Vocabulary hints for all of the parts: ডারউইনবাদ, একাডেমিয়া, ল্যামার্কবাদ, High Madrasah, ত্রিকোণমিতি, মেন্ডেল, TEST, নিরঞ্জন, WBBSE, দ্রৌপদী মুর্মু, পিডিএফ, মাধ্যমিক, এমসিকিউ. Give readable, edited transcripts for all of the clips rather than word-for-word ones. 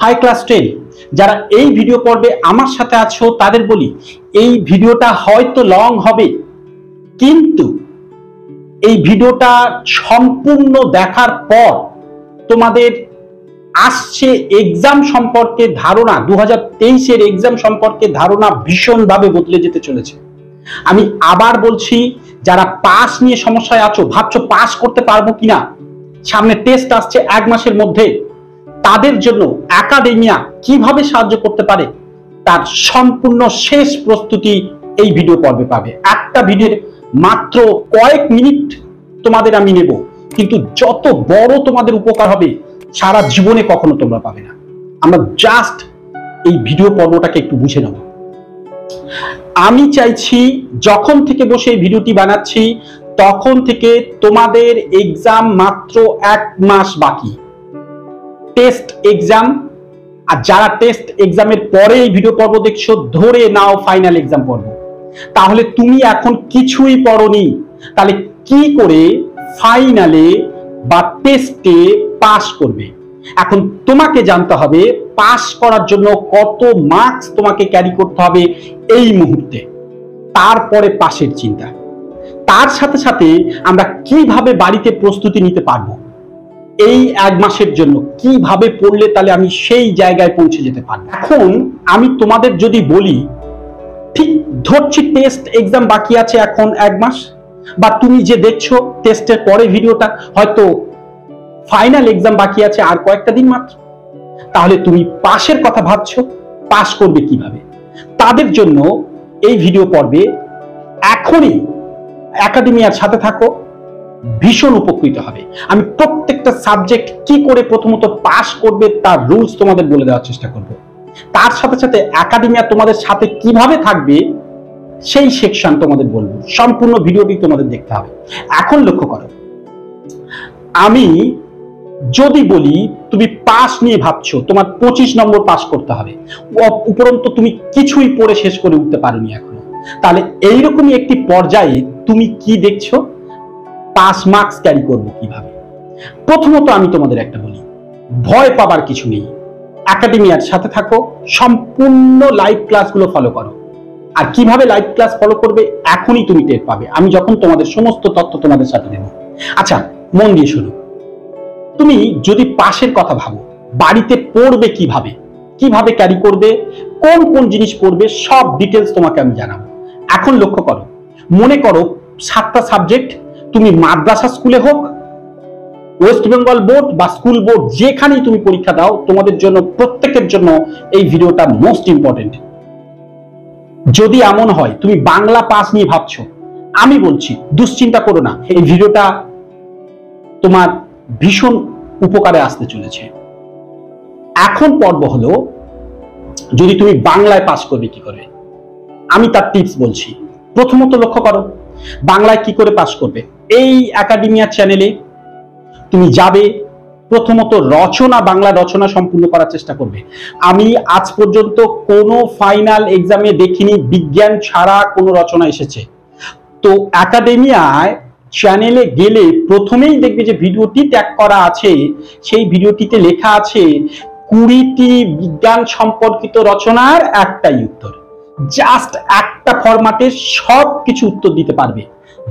High class ten जरा video पढ़बे आमार साथे आछो तादेर बोली एई भिडियोटा होयतो लंग होबे किन्तु एई भिडियोटा सम्पूर्ण देखार पर तोमादेर आसछे एग्जाम सम्पर्के धारणा 2023 एर एग्जाम सम्पर्के धारणा भीषण भावे बदले जेते चलेछे। आमी आबार बोलछी जरा पास निये समस्याय आछो भाबछो पास करते पारबो किना सामने टेस्ट आसछे एक मासेर मধ্যে तादेर जन्य एकाडेमिया किभाबे साहाय्य करते पारे तार सम्पूर्ण शेष प्रस्तुति एई भिडियो पर्वे पाबे। एकटा भिडियोर मात्र कयेक मिनिट तोमादेर आमि नेब किन्तु जत बड़ तोमादेर उपकार होबे सारा जीवने कखनो तोमरा पाबे ना। आमरा जास्ट एई भिडियो पर्वटाके एकटु बुझे नेब। आमि चाइछि जखन थेके बसे एई भिडियोटी बानाচ্ছি तखन थेके तोमादेर एग्जाम मात्र एक मास बाकी टेस्ट एग्जाम और जरा टेस्ट एग्जाम पर भिडियो पर्व देखो धरे नाओ फाइनल एग्जाम पर्व ताहले तुमी एखन किछुई पढ़ोनी ताहले की करे फाइनले बा टेस्टे पास करबे। एखन तुम्हें जानते हबे पास करार जन्य कत मार्क्स तुम्हें क्यारि करते हबे एई मुहूर्ते तारपरे पासेर चिंता तार साथे साथे आमरा किभाबे बाड़ीते प्रस्तुति निते पारबो एक मासेर जन्य किभाबे पढ़ले ताहले आमी सेई जायगाय पौंछे जेते पारबो। एखन आमी तोमादेर जोदि बोली ठीक धरछि टेस्ट एग्जाम बाकी आछे एखन एक मास बा तुमि जे देखछो टेस्टेर परे भिडियोटा हयतो फाइनल एग्जाम बाकी आछे आर कयेकटा दिन मात्र ताहले तुमि पासेर कथा भाबछो पास करबे किभाबे तादेर जन्य एई भिडियो पर्वे एखोनी एकाडेमियार साथे थाको भीषण उपकृत हबे। आमि प्रत्येकटा सब्जेक्ट की करे प्रथमत पास करबे तार रूल्स तोमादेर बोले देওয়ার চেষ্टा করব তার সাথে সাথে একাডেমিয়া তোমাদের সাথে কিভাবে থাকবে সেই সেকশন তোমাদের বলবো সম্পূর্ণ ভিডিওটি তোমাদের দেখতে হবে। এখন লক্ষ্য করো আমি যদি বলি তুমি পাস নিয়ে ভাবছো তোমার 25 নম্বর পাস করতে হবে উপরন্তু তুমি কিছুই পড়ে শেষ করে উঠতে পারোনি এখনো তাহলে এই রকমই একটি পর্যায়ে তুমি কি দেখছো पास मार्क्स क्यारि करब किभाबे। प्रथमत आमि तोमादेर एकटा बोली भय पावार किछु नेই एकाडेमियार साथे थाको सम्पूर्ण लाइव क्लासगुलो फलो करो और किभाबे लाइव क्लास फलो करबे एखोनी तुमि टेर पाबे आमि जखन तोमादेर समस्त तथ्य तोमादेर साथे देব। अच्छा मन दिये शोनो तुमि जोदि पासेर कथा भाबो बाड़ीते पढ़बे किभाबे किभाबे क्यारि करबे कोन कोन जिनिस पढ़बे सब डिटेल्स तोमाके आमि जानाबो। एखन लक्ष्य करो मने करो 7টা সাবজেক্ট तुमी माद्रासा स्कूले होक वेस्ट बेंगल बोर्ड बा स्कूल बोर्ड जेखानेই तुमी परीक्षा दाओ तोमादेर जोन्नो प्रत्येकेर जोन्नो एई भिडियोटा मोस्ट इम्पोर्टेंट। जोदि एमन हय तुमी बांगला पास निये भाबछो आमी बोलछि दुश्चिंता करो ना एई भिडियोटा तोमार भीषण उपकारे आसते चलेछे। एखन पर्व हलो जोदि तुमी बांगलाय पास करबे कि करे आमी तार टिप्स बोलछि। प्रथमत लक्ष्य करो বাংলায় কি করে পাস করবে এই একাডেমিয়া চ্যানেলে তুমি যাবে প্রথমত রচনা বাংলা রচনা সম্পূর্ণ করার চেষ্টা করবে। আমি আজ পর্যন্ত কোনো ফাইনাল এক্সামে দেখিনি বিজ্ঞান ছাড়া কোনো রচনা এসেছে তো একাডেমিয়ায় চ্যানেলে গেলে প্রথমেই দেখবে যে ভিডিওটি ট্যাগ করা আছে সেই ভিডিওটিতে লেখা আছে 20টি বিজ্ঞান সম্পর্কিত রচনার একটাই উত্তর জাস্ট একটা ফরম্যাটে সবকিছু উত্তর দিতে পারবে।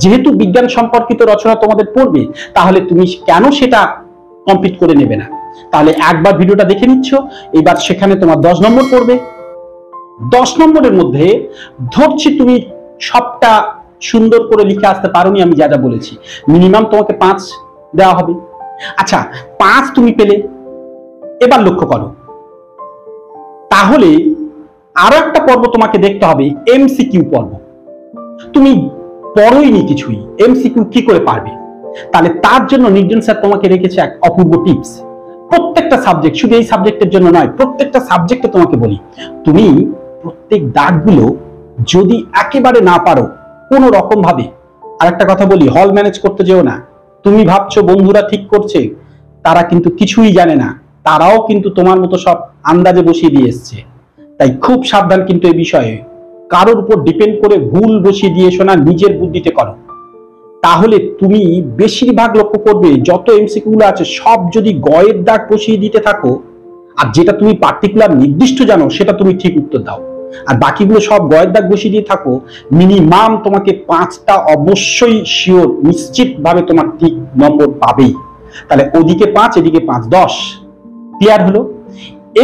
যেহেতু বিজ্ঞান সম্পর্কিত রচনা তোমাদের পড়বে তাহলে তুমি কেন সেটা কমপ্লিট করে নেবে না তাহলে একবার ভিডিওটা দেখে নিচ্ছ এবার সেখানে তোমার 10 নম্বর পড়বে 10 নম্বরের মধ্যে ধরছি তুমি সবটা সুন্দর করে লিখে আসতে পারোনি আমি যা যা বলেছি মিনিমাম তোমাকে 5 দেওয়া হবে। আচ্ছা 5 তুমি পেলে এবার লক্ষ্য করো তাহলে आरो एकटा पर्व तुम्हें देखते हबे एमसीक्यू पर्व तुमी पढ़ोइनि किछुई एमसीक्यू कि करे पारबे ताहले तार जन्य निर्जन सर तुम्हें रेखेছে एक अपूर्व टिप्स प्रत्येकटा सब्जेक्ट शुधु एई सब्जेक्टेर जन्य नय प्रत्येकटा सब्जेक्टे तुम्हें बोली तुमी प्रत्येक दागगुलो जोदि एकेबारे ना पारो कोनो रकम भावे आरेकटा कथा बोली हल मैनेज करते जेओ ना तुमी भाबछो बंधुरा ठीक करछे तारा किन्तु किछुई जाने ना ताराओ किन्तु तोमार मतो सब आन्दाजे बसिए दिये एसेছে তাই খুব সাবধান কিন্তু এই বিষয়ে কারোর উপর ডিপেন্ড করে ভুল বসিয়ে দিয়ে শোনা নিজের বুদ্ধিতে করো তাহলে তুমি বেশিরভাগ লক্ষ্য করবে যত এমসিকিউ গুলো আছে সব যদি গয়ের দাগ বসিয়ে দিতে থাকো আর যেটা তুমি পার্টিকুলার নির্দিষ্ট জানো সেটা তুমি ঠিক উত্তর দাও, আর বাকিগুলো সব গয়ের দাগ বসিয়ে দিয়ে থাকো। মিনিমাম তোমাকে 5টা অবশ্যই শিওর নিশ্চিতভাবে তোমার ঠিক নম্বর পাবেই। তাহলে ওদিকে 5 এদিকে 5, 10 ক্লিয়ার হলো।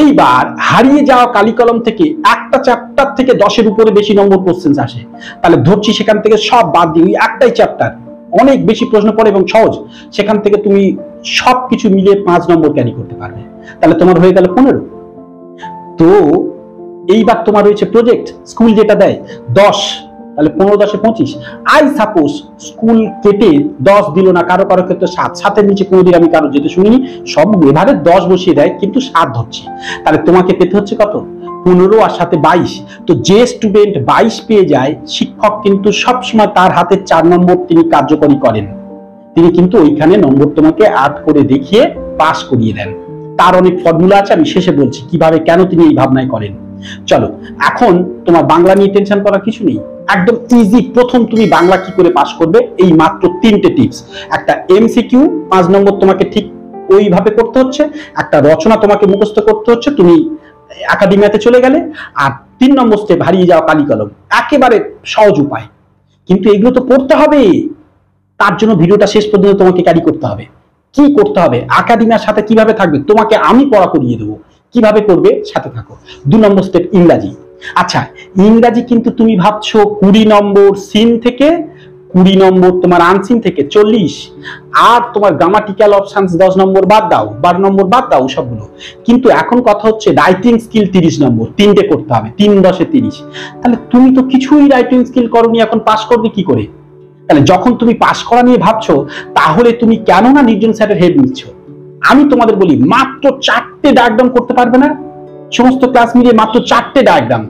এইবার হারিয়ে যাওয়া কালিকলম থেকে একটা চ্যাপ্টার থেকে 10-এর উপরে বেশি নম্বর কোশ্চেন আসে, তাহলে ধরছি সেখান থেকে সব বাদ দিয়ে ওই একটাই চ্যাপ্টার অনেক বেশি প্রশ্ন পড়ে এবং সহজ, সেখান থেকে তুমি সবকিছু মিলে 5 নম্বর ক্যারি করতে পারবে, তাহলে তোমার হয়ে গেল 15। তো এইবার তোমার রয়েছে প্রজেক্ট, স্কুল যেটা দেয় 10, তাহলে 15, 10-এ 25। আই সাপোজ স্কুল কেটে 10 দিল না, কারো কারো ক্ষেত্রে 7-7-এর নিচে কোনোদিন আমি কারো যেতে শুনিনি, সব এভাবে 10 বসিয়ে দেয় কিন্তু 7 ধরছি, তাহলে তোমাকে পেতে হচ্ছে কত? 15 আর 7-এ 22। তো যে স্টুডেন্ট 22 পেয়ে যায়, শিক্ষক কিন্তু সবসময় তার হাতে 4 নম্বর তিনি কার্যকরী করেন, তিনি কিন্তু ওইখানে নম্বর তোমাকে 8 করে দেখিয়ে পাস করিয়ে দেন। তার অনেক ফর্মুলা আছে, আমি শেষে বলছি কিভাবে কেন তিনি এই ভাবনায় করেন। চলো, এখন তোমার বাংলা নিয়ে টেনশন করার কিছু নেই, একদম ইজি। প্রথম তুমি বাংলা কি করে পাস করবে, এই মাত্র 3টে টিপস। একটা এমসিকিউ 5 নম্বর তোমাকে ঠিক ওইভাবে করতে হচ্ছে, একটা রচনা তোমাকে মুখস্থ করতে হচ্ছে, তুমি একাডেমিয়াতে চলে গেলে, আর 3 নম্বর স্টেপ হারিয়ে যাওয়া কালিকলম, একেবারে সহজ উপায়। কিন্তু এগুলো তো পড়তে হবে, তার জন্য ভিডিওটা শেষ পর্যন্ত তোমাকে ক্যারি করতে হবে। কি করতে হবে, একাডেমিয়ার সাথে কিভাবে থাকবে, তোমাকে আমি পড়া করিয়ে দেবো, কিভাবে করবে সাথে থাকো। 2 নম্বর স্টেপ ইংরাজি। আচ্ছা, ইংরাজি কিন্তু তুমি ভাবছো 20 নম্বর সিন থেকে, 20 নম্বর তোমার আনসিন থেকে, 40, আর তোমার গ্রামাটিক্যাল অপশনস 10 নম্বর বাদ দাও, 12 নম্বর বাদ দাও সবগুলো। কিন্তু এখন কথা হচ্ছে রাইটিং স্কিল 30 নম্বর 3টে করতে হবে, 3, 10-এ 30। তাহলে তুমি তো কিছুই রাইটিং স্কিল করনি, এখন পাস করবে কি করে? তাহলে যখন তুমি পাস করা নিয়ে ভাবছো, তাহলে তুমি কেন না নির্জন স্যারের হেল্প নিচ্ছ? আমি তোমাদের বলি, মাত্র 4টে ডায়াগ্রাম করতে পারবে না, সমস্ত ক্লাস মিলিয়ে মাত্র 4টে ডায়াগ্রাম।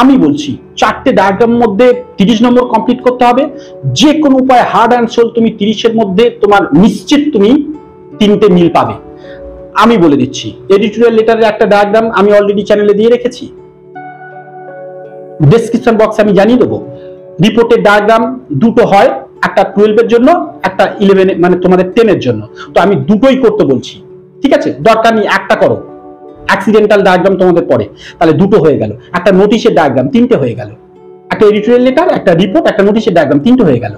আমি বলছি 4টে ডায়াগ্রামের মধ্যে 30 নম্বর কমপ্লিট করতে হবে, যে কোনো উপায় হার্ড অ্যান্ড সোল। তুমি 30-এর মধ্যে তোমার নিশ্চিত তুমি 3টে মিল পাবে। আমি বলে দিচ্ছি, এডিটোরিয়াল লেটারের একটা ডায়াগ্রাম আমি অলরেডি চ্যানেলে দিয়ে রেখেছি, ডেসক্রিপশন বক্সে আমি জানিয়ে দেবো। রিপোর্টের ডায়াগ্রাম 2টো হয়, একটা 12-এর জন্য, একটা 11-এ মানে তোমাদের 10-এর জন্য। তো আমি 2টোই করতে বলছি, ঠিক আছে? দরকার নেই একটা করো, অ্যাক্সিডেন্টাল ডায়াগ্রাম তোমাদের পড়ে, তাহলে 2টো হয়ে গেল। একটা নোটিশের ডায়াগ্রাম 3টে হয়ে গেল, একটা এডিটোরিয়াল লেটার, একটা রিপোর্ট, একটা নোটিশের ডায়াগ্রাম 3টে হয়ে গেল,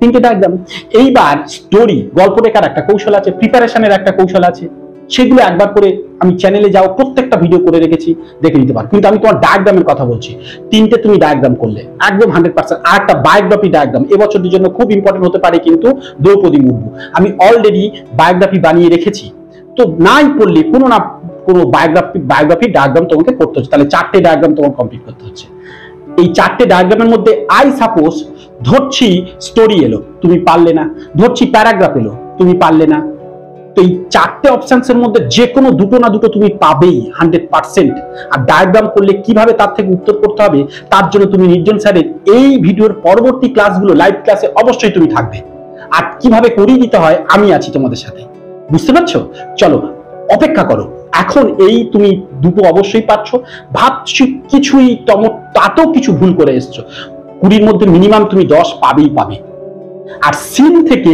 3টে ডায়াগ্রাম। এইবার স্টোরি, গল্প লেখার একটা কৌশল আছে, প্রিপারেশনের একটা কৌশল আছে, সেগুলো একবার করে আমি চ্যানেলে যাও, প্রত্যেকটা ভিডিও করে রেখেছি, দেখে নিতে পারো। কিন্তু আমি তোমার ডায়াগ্রামের কথা বলছি, 3টে তুমি ডায়াগ্রাম করলে একদম 100%। আর একটা বায়োগ্রাফি ডায়াগ্রাম এবছরের জন্য খুব ইম্পর্টেন্ট হতে পারে, কিন্তু দ্রৌপদী মুর্মু আমি অলরেডি বায়োগ্রাফি বানিয়ে রেখেছি, তো নাই পড়লে কোনো না কোনো বায়োগ্রাফি ডায়াগ্রাম তোমাকে করতে হচ্ছে। তাহলে 4টে ডায়াগ্রাম তোমার কমপ্লিট করতে হচ্ছে। এই 4টে ডায়াগ্রামের মধ্যে আই সাপোজ ধরছি স্টোরি এলো, তুমি পারলে না, ধরছি প্যারাগ্রাফ এলো, তুমি পারলে না। তো এই 4টে অপশনসের মধ্যে যে কোনো 2টো না 2টো তুমি পাবেই 100%। আর ডায়াগ্রাম করলে কিভাবে তার থেকে উত্তর করতে হবে, তার জন্য তুমি নির্জন স্যারের এই ভিডিওর পরবর্তী ক্লাসগুলো লাইভ ক্লাসে অবশ্যই তুমি থাকবে, আর কিভাবে করিয়ে দিতে হয় আমি আছি তোমাদের সাথে, বুঝতে পারছো? চলো, অপেক্ষা করো। এখন এই তুমি 2টো অবশ্যই পাচ্ছ, ভাবছি কিছুই তম, তাতেও কিছু ভুল করে এসছো। 20-এর মধ্যে মিনিমাম তুমি 10 পাবেই পাবে। আর সিন থেকে,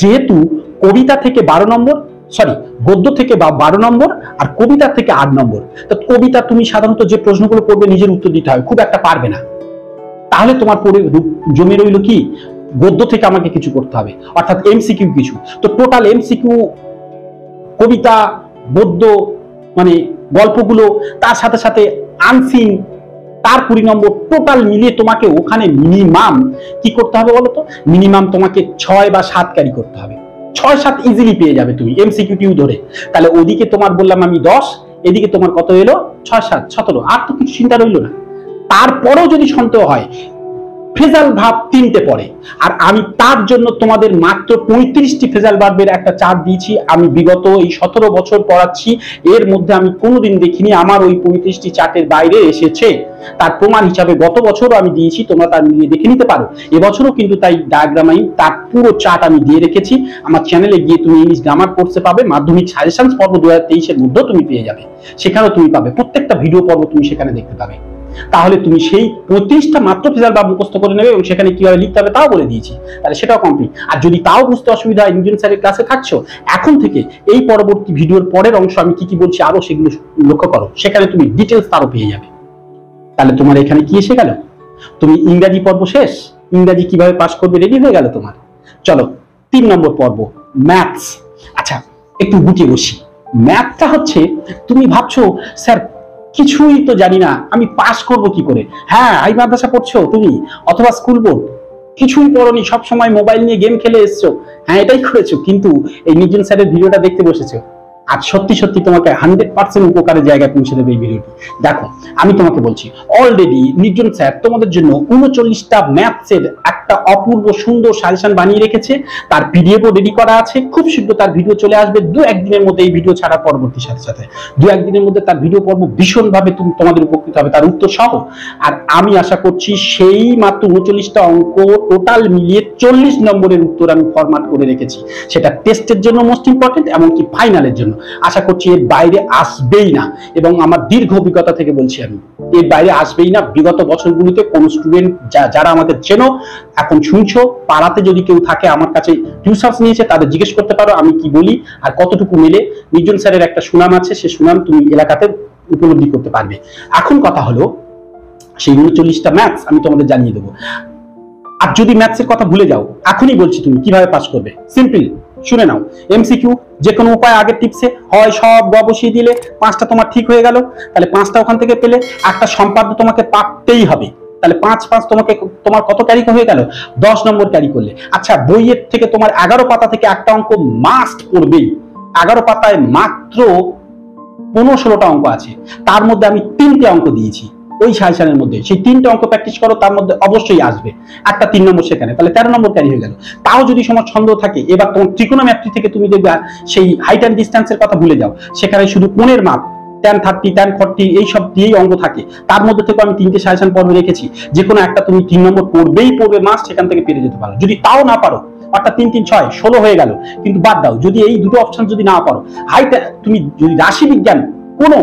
যেহেতু কবিতা থেকে 12 নম্বর, সরি গদ্য থেকে 12 নম্বর আর কবিতা থেকে 8 নম্বর, তো কবিতা তুমি সাধারণত যে প্রশ্নগুলো করবে নিজের উত্তর দিতে হয়, খুব একটা পারবে না, তাহলে তোমার পড়ে জমে রইল কি? গদ্য থেকে আমাকে কিছু করতে হবে, অর্থাৎ এমসিকিউ কিছু। তো টোটাল এমসিকিউ, কবিতা, গদ্য মানে গল্পগুলো, তার সাথে সাথে আনসিন, তার 20 নম্বর, টোটাল মিলিয়ে তোমাকে ওখানে মিনিমাম কি করতে হবে বলো তো? মিনিমাম তোমাকে 6 বা 7 ক্যারি করতে হবে। 6-7 ইজিলি পেয়ে যাবে তুমি এমসিকিউ ধরে। তাহলে ওদিকে তোমার বললাম আমি 10, এদিকে তোমার কত এলো? 6-7-17। আর তো কিছু চিন্তা রইল না। তারপরেও যদি সন্দেহ হয়, ফেজাল ভাব 3টে পড়ে, আর আমি তার জন্য তোমাদের মাত্র 35টি ফেজাল ভাবের একটা চার্ট দিয়েছি। আমি বিগত এই 17 বছর পড়াচ্ছি, এর মধ্যে আমি কোনোদিন দেখিনি আমার ওই 35টি চার্টের বাইরে এসেছে। তার প্রমাণ হিসাবে গত বছরও আমি দিয়েছি, তোমরা তার মিলিয়ে দেখে নিতে পারো। এবছরও কিন্তু তাই ডায়াগ্রাম আমি তার পুরো চার্ট আমি দিয়ে রেখেছি। আমার চ্যানেলে গিয়ে তুমি ইংলিশ গ্রামার কোর্সে পাবে, মাধ্যমিক সাজেশনস পর্ব 2023-এর মধ্যেও তুমি পেয়ে যাবে, সেখানেও তুমি পাবে, প্রত্যেকটা ভিডিও পর্ব তুমি সেখানে দেখতে পাবে। তাহলে তুমি সেই 25টা মাত্র ফিজাল বা মুখস্থ করে নেবে এবং সেখানে কিভাবে লিখতে হবে তাও বলে দিয়েছি, তাহলে সেটাও কমপ্লিট। আর যদি তাও বুঝতে অসুবিধা হয়, নিরঞ্জন স্যারের ক্লাসে থাকছো, এখন থেকে এই পরবর্তী ভিডিওর পরের অংশ আমি কি কি বলছি আরো সেগুলো লক্ষ্য করো, সেখানে তুমি ডিটেলস তারও পেয়ে যাবে। তাহলে তোমার এখানে কি এসে গেল, তুমি ইংরাজি পর্ব শেষ, ইংরাজি কিভাবে পাস করবে রেডি হয়ে গেল তোমার। চলো 3 নম্বর পর্ব ম্যাথস। আচ্ছা একটু গুটিয়ে বসি। ম্যাথটা হচ্ছে তুমি ভাবছো স্যার কিছুই তো জানি না, আমি পাস করব কি করে। হ্যাঁ, হাই মাদ্রাসা পড়ছো তুমি অথবা স্কুল বোর্ড, কিছুই পড়োনি, সব সময় মোবাইল নিয়ে গেম খেলে এসছো, হ্যাঁ এটাই করেছো, কিন্তু এই নিরঞ্জন স্যারের ভিডিওটা দেখতে বসেছো আর সত্যি সত্যি তোমাকে 100% উপকারের জায়গায় পৌঁছে দেবে এই ভিডিওটি। দেখো আমি তোমাকে বলছি অলরেডি নিরঞ্জন স্যার তোমাদের জন্য 39টা ম্যাথসের একটা অপূর্ব সুন্দর সাজেশন বানিয়ে রেখেছে, তার পিডিএফও রেডি করা আছে, খুব শীঘ্র তার ভিডিও চলে আসবে 2-1 দিনের মধ্যে। এই ভিডিও ছাড়া পরবর্তী সাথে সাথে 2-1 দিনের মধ্যে তার ভিডিও পর্ব ভীষণভাবে তোমাদের উপকৃত হবে, তার উত্তর সহ। আর আমি আশা করছি সেই মাত্র 39টা অঙ্ক টোটাল মিলিয়ে 40 নম্বরের উত্তর আমি ফরম্যাট করে রেখেছি, সেটা টেস্টের জন্য মোস্ট ইম্পর্টেন্ট এমনকি ফাইনালের জন্য। আশা করছি এর বাইরে আসবেই না, এবং আমার দীর্ঘ অভিজ্ঞতা থেকে বলছি আমি এর বাইরে আসবেই না। বিগত বছরগুলিতে কোন স্টুডেন্ট যারা আমাদের চেনো এখন শুনছো, পাড়াতে যদি কেউ থাকে আমার কাছে টিউশন নিয়েছে তাদের জিজ্ঞেস করতে পারো আমি কি বলি আর কতটুকু মিলে। নিরঞ্জন স্যারের একটা সুনাম আছে, সে সুনাম তুমি এলাকাতে উপলব্ধি করতে পারবে। এখন কথা হলো সেই 39টা ম্যাথস আমি তোমাদের জানিয়ে দেবো। আর যদি ম্যাথসের কথা ভুলে যাও এখনই বলছি তুমি কিভাবে পাস করবে। সিম্পল, শুনে নাও, এমসিকিউ যে কোনো উপায় আগের টিপসে হয় সব গ বসিয়ে দিলে 5টা তোমার ঠিক হয়ে গেল, তাহলে 5টা ওখান থেকে পেলে একটা সম্পাদ্য তোমাকে পারতেই হবে, তাহলে 5-5 তোমাকে তোমার কত ক্যারি হয়ে গেল, 10 নম্বর ক্যারি করলে। আচ্ছা বইয়ের থেকে তোমার 11 পাতা থেকে একটা অঙ্ক মাস্ট পড়বেই, 11 পাতায় মাত্র 15-16টা অঙ্ক আছে, তার মধ্যে আমি 3টে অঙ্ক দিয়েছি ওই 6 সালের মধ্যে, সেই 3টে অঙ্ক প্র্যাকটিস করো, তার মধ্যে অবশ্যই আসবে একটা 3 নম্বর সেখানে, তাহলে 13 নম্বর ক্যারি হয়ে গেল। তাও যদি সময় ছন্দ থাকে, এবার তোমার ত্রিকোণমিতি থেকে তুমি দেখবে সেই হাইট অ্যান্ড ডিস্টেন্সের কথা ভুলে যাও, সেখানে শুধু কোণের মাপ tan 30 tan 40 এইসব দিয়েই অঙ্ক থাকে, তার মধ্যে থেকে আমি 3টে সাজেশন পর্ব রেখেছি, যে কোনো একটা তুমি 3 নম্বর পড়বে মাস, সেখান থেকে পেরে যেতে পারো। যদি তাও না পারো অর্থাৎ 3-3-6-16 হয়ে গেল, কিন্তু বাদ দাও যদি এই দুটো অপশন যদি না পারো। হাইট তুমি যদি রাশি বিজ্ঞান কোনো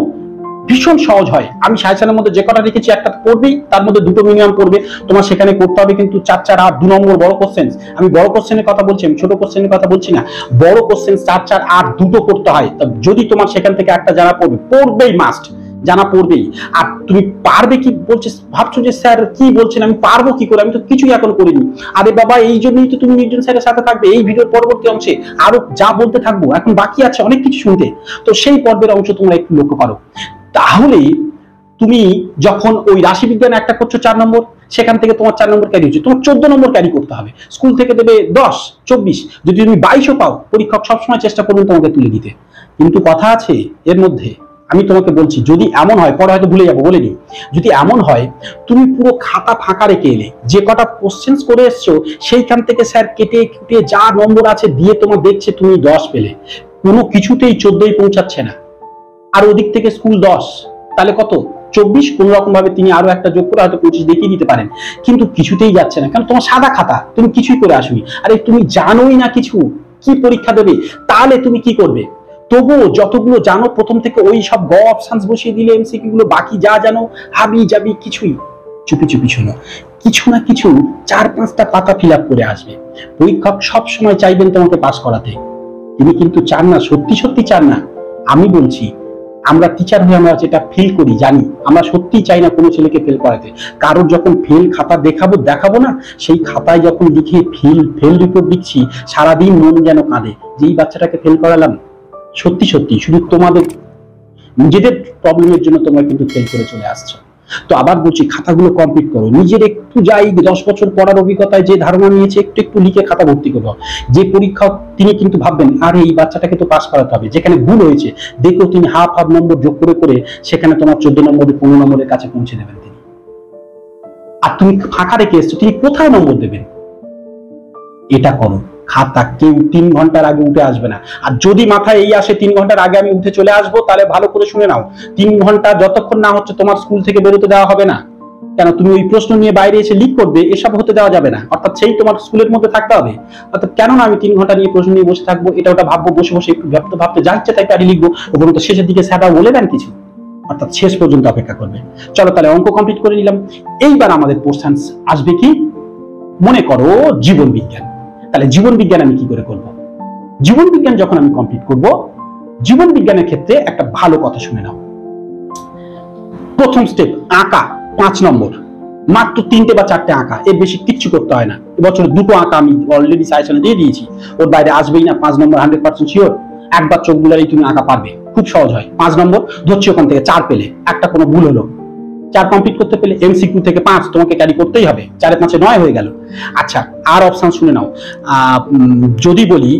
ভীষণ সহজ হয়, আমি 6 সালের মধ্যে যে কটা রেখেছি একটা পড়বেই, তার মধ্যে 2টো মিনিমাম পড়বে, তোমার সেখানে করতে হবে কিন্তু 4-4-8 2 নম্বর বড় কোশ্চেন। আমি বড় কোশ্চেনের কথা বলছি, আমি ছোট কোশ্চেনের কথা বলছি না, বড় কোশ্চেন 4-4-8 2টো করতে হয়, যদি তোমার সেখান থেকে একটা জানা পড়বেই মাস্ট, জানা পড়বেই। আর তুমি পারবে কি বলছিস, ভাবছো যে স্যার কি বলছেন আমি পারবো কি করে, আমি তো কিছুই এখন করিনি। আরে বাবা, এই জন্যই তো তুমি নিরঞ্জন স্যারের সাথে থাকবে, এই ভিডিওর পরবর্তী অংশে আরো যা বলতে থাকবো, এখন বাকি আছে অনেক কিছু শুনতে, তো সেই পর্বের অংশ তোমরা একটু লক্ষ্য করো। তাহলে তুমি যখন ওই রাশিবিজ্ঞানে একটা করছো 4 নম্বর, সেখান থেকে তোমার 4 নম্বর ক্যারি হচ্ছে, তোমার 14 নম্বর ক্যারি করতে হবে। স্কুল থেকে দেবে 10-24, যদি তুমি 22ও পাও পরীক্ষক সবসময় চেষ্টা করবেন তোমাকে তুলে দিতে, কিন্তু কথা আছে এর মধ্যে। আমি তোমাকে বলছি যদি এমন হয়, পরে হয়তো ভুলে যাবো বলে নিই, যদি এমন হয় তুমি পুরো খাতা ফাঁকা রেখে এলে, যে কটা কোশ্চেন করে এসছো সেইখান থেকে স্যার কেটে কেটে যা নম্বর আছে দিয়ে তোমার দেখছে তুমি 10 পেলে, কোনো কিছুতেই 14-ই পৌঁছাচ্ছে না, আর ওদিক থেকে স্কুল 10, তাহলে কত 24, কোন রকম ভাবে তিনি আরো একটা যোগ করে হয়তো 25 দেখিয়ে দিতে পারেন, কিন্তু কিছুতেই যাচ্ছে না, কারণ তোমার সাদা খাতা, তুমি কিছুই করে আসোনি। আরে তুমি জানোই না কিছু, কি পরীক্ষা দেবে, তাহলে তুমি কি করবে? তবুও যতগুলো জানো প্রথম থেকে ওই সব গ অপশনস বসিয়ে দিলে, এমসিকিউ গুলো বাকি যা জানো হাবি যাবি কিছুই চুপি চুপি শোনো, কিছু না কিছু 4-5টা পাতা ফিল আপ করে আসবে। পরীক্ষক সবসময় চাইবেন তোমাকে পাস করাতে, তিনি কিন্তু চান না, সত্যি সত্যি চান না। আমি বলছি আমরা টিচার হয়ে আমরা যেটা ফিল করি জানি, আমরা সত্যি চাই না কোনো ছেলেকে ফেল করাতে। কারোর যখন ফেল খাতা দেখাবো না, সেই খাতায় যখন লিখে ফেল রিপোর্ট দিচ্ছি, সারাদিন মন যেন কাঁদে যেই বাচ্চাটাকে ফেল করালাম। সত্যি সত্যি শুধু তোমাদের নিজেদের প্রবলেমের জন্য তোমরা কিন্তু ফেল করে চলে আসছো। তো আবার বলছি খাতাগুলো কমপ্লিট করো, নিজের একটু যাই 10 বছর পড়ার অভিজ্ঞতায় যে ধারণা নিয়েছে একটু একটু লিখে খাতা ভর্তি করো। যে পরীক্ষা তিনি কিন্তু ভাববেন আরে এই বাচ্চাটাকে তো পাস করাতে হবে, যেখানে ভুল হয়েছে দেখো তিনি হাফ নম্বর যোগ করে করে সেখানে তোমার 14 নম্বরে 15 নম্বরের কাছে পৌঁছে দেবেন তিনি। আর তুমি ফাঁকা রেখে এসছো, তিনি কোথায় নম্বর দেবেন? এটা করো, খাতা কেউ 3 ঘন্টার আগে উঠে আসবে না। আর যদি মাথায় এই আসে 3 ঘন্টার আগে আমি উঠে চলে আসবো, তাহলে ভালো করে শুনে নাও, 3 ঘন্টা যতক্ষণ না হচ্ছে তোমার স্কুল থেকে বেরোতে দেওয়া হবে না। কেন? তুমি ওই প্রশ্ন নিয়ে বাইরে এসে লিক করবে, এসব হতে দেওয়া যাবে না, অর্থাৎ সেই তোমার স্কুলের মধ্যে থাকতে হবে। অর্থাৎ কেননা আমি 3 ঘন্টা নিয়ে প্রশ্ন নিয়ে বসে থাকবো, এটা ওটা ভাববো, বসে বসে একটু ভাবতে ভাবতে যা ইচ্ছে তাই লিখবো, ওগুলো তো শেষের দিকে স্যাররা বলে দেন কিছু, अर्थात शेष पर्यंत अपेक्षा करबे। चलो তাহলে अंक কমপ্লিট করে নিলাম। এইবার আমাদের প্রশ্ন আসবে কি, মনে করো জীবন বিজ্ঞান। তাহলে জীবন বিজ্ঞান আমি কি করে করব? জীবন বিজ্ঞান যখন আমি কমপ্লিট করব, জীবন বিজ্ঞানের ক্ষেত্রে একটা ভালো কথা শুনে নাও। প্রথম স্টেপ আঁকা 5 নম্বর, মাত্র 3টে বা 4টে আঁকা, এর বেশি কিচ্ছু করতে হয় না। এবছর 2টো আঁকা আমি অলরেডি সাজেশনে দিয়ে দিয়েছি, ওর বাইরে আসবেই না। 5 নম্বর 100% শিওর, একবার চোখ বুলালেই তুমি আঁকা পারবে, খুব সহজ হয়। 5 নম্বর ধরছি, ওখান থেকে 4 পেলে, একটা কোনো ভুল হলো, 4 কমপ্লিট করতে পেলে। এমসিকিউ থেকে 5 তোমাকে ক্যারি করতেই হবে, 4 এ 5 এ 9 হয়ে গেল। আচ্ছা আর অপশন শুনে নাও, যদি বলি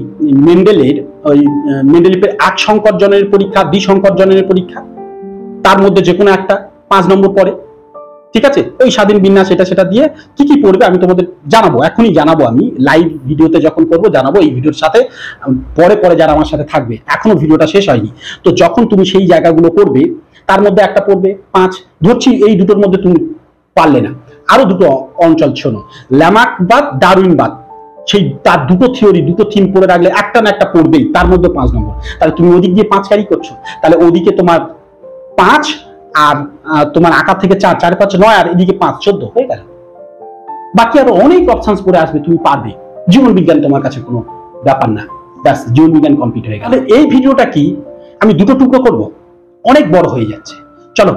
মেন্ডেলের ওই মেন্ডেলিপের 8 সংকটজনের পরীক্ষা, 2 সংকটজনের পরীক্ষা, তার মধ্যে যে কোনো একটা 5 নম্বর পড়ে, ঠিক আছে? ওই স্বাধীন বিন্যাস এটা সেটা দিয়ে কি কি পড়বে আমি তোমাদের জানাবো, এখনই জানাবো। আমি লাইভ ভিডিওতে যখন করবো জানাবো, এই ভিডিওর সাথে পরে পরে যারা আমার সাথে থাকবে। এখনো ভিডিওটা শেষ হয়নি, তো যখন তুমি সেই জায়গাগুলো করবে তার মধ্যে একটা পড়বে 5, ধরছি এই দুটোর মধ্যে তুমি পারলে না। আরো 2টো অঞ্চল শোনো, ল্যামার্কবাদ, ডারউইনবাদ, সেই তার 2টো থিওরি, 2টো থিম পড়ে রাখলে একটা না একটা পড়বেই, তার মধ্যে 5 নম্বর। তাহলে তুমি ওদিক দিয়ে 5 ক্যারি করছো, তাহলে ওদিকে তোমার 5 আর তোমার আকার থেকে 4, 4, 5, 9 আর এদিকে 5, 14 হয়ে গেল। বাকি আরো অনেক অপশন পড়ে আসবে, তুমি পারবে। জীবন বিজ্ঞান তোমার কাছে কোনো ব্যাপার না, ব্যাস জীবন বিজ্ঞান কমপ্লিট হয়ে গেল। এই ভিডিওটা কি আমি 2টো টুকরো করব, অনেক বড় হয়ে যাচ্ছে। চলো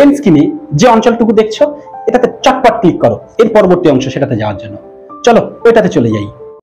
এন্ড স্ক্রিনে যে অঞ্চলটুকু দেখছো এটাতে চটপট ক্লিক করো এর পরবর্তী অংশ সেটাতে যাওয়ার জন্য। চলো এটাতে চলে যাই।